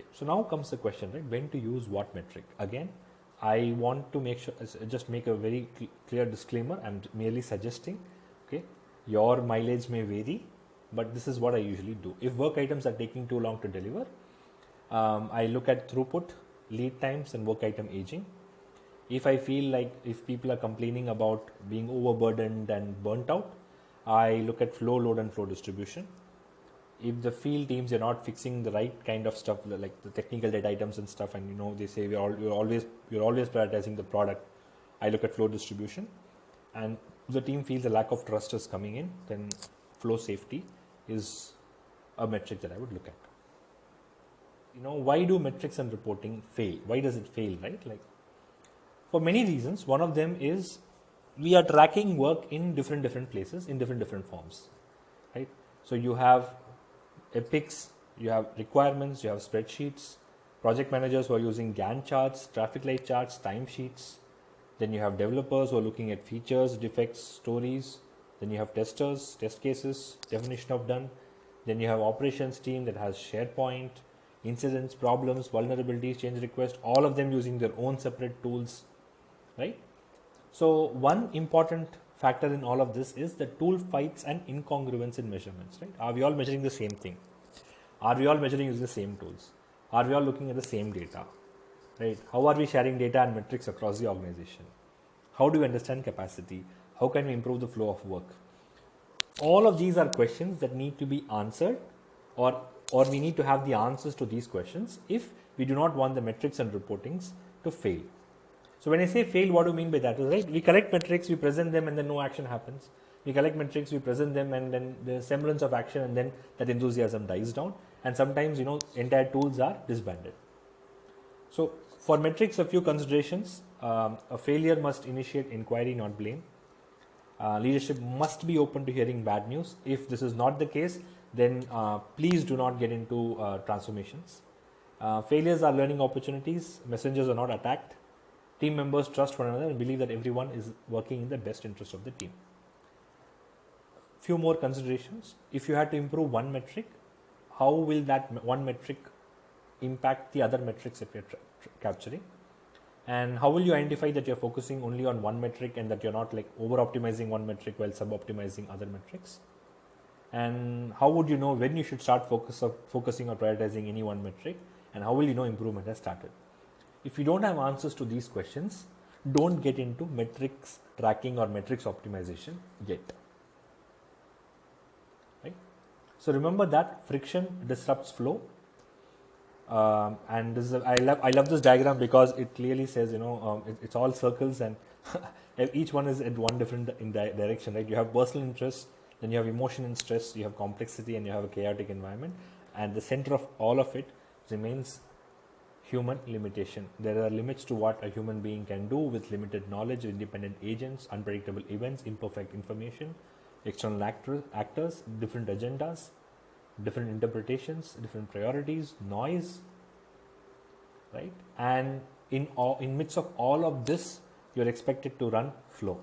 Okay, so now comes the question, right? When to use what metric? Again, I want to make sure, just make a very clear disclaimer. I'm merely suggesting, okay, your mileage may vary, but this is what I usually do. If work items are taking too long to deliver, I look at throughput, lead times, and work item aging. If I feel like if people are complaining about being overburdened and burnt out, I look at flow load and flow distribution. If the field teams are not fixing the right kind of stuff, like the technical debt items and stuff, and you know they say you're always prioritizing the product, I look at flow distribution. And the team feels a lack of trust is coming in, then flow safety is a metric that I would look at. You know, why do metrics and reporting fail? Why does it fail, right? Like, for many reasons. One of them is we are tracking work in different places, in different forms, right? So you have epics, you have requirements, you have spreadsheets, project managers who are using Gantt charts, traffic light charts, timesheets. Then you have developers who are looking at features, defects, stories. Then you have testers, test cases, definition of done. Then you have operations team that has SharePoint, incidents, problems, vulnerabilities, change requests, all of them using their own separate tools, right? So one important factor in all of this is the tool fights and incongruence in measurements, right? Are we all measuring the same thing? Are we all measuring using the same tools? Are we all looking at the same data, right? How are we sharing data and metrics across the organization? How do we understand capacity? How can we improve the flow of work? All of these are questions that need to be answered, or we need to have the answers to these questions if we do not want the metrics and reportings to fail. So when I say fail, what do you mean by that? Right? We collect metrics, we present them, and then no action happens. We collect metrics, we present them, and then the semblance of action, and then that enthusiasm dies down. And sometimes, you know, entire tools are disbanded. So for metrics, a few considerations. A failure must initiate inquiry, not blame. Leadership must be open to hearing bad news. If this is not the case, then please do not get into transformations. Failures are learning opportunities. Messengers are not attacked. Team members trust one another and believe that everyone is working in the best interest of the team. Few more considerations. If you had to improve one metric, how will that one metric impact the other metrics that we are capturing? And how will you identify that you're focusing only on one metric and that you're not like over-optimizing one metric while sub-optimizing other metrics? And how would you know when you should start focusing or prioritizing any one metric? And how will you know improvement has started? If you don't have answers to these questions, don't get into metrics tracking or metrics optimization yet. Right? So remember that friction disrupts flow. And this is I love this diagram because it clearly says, you know, it's all circles and each one is at one different direction. Right? You have personal interests, then you have emotion and stress, you have complexity, and you have a chaotic environment. And the center of all of it remains human limitation. There are limits to what a human being can do with limited knowledge, independent agents, unpredictable events, imperfect information, external actors, different agendas, different interpretations, different priorities, noise, right? And in midst of all of this, you're expected to run flow.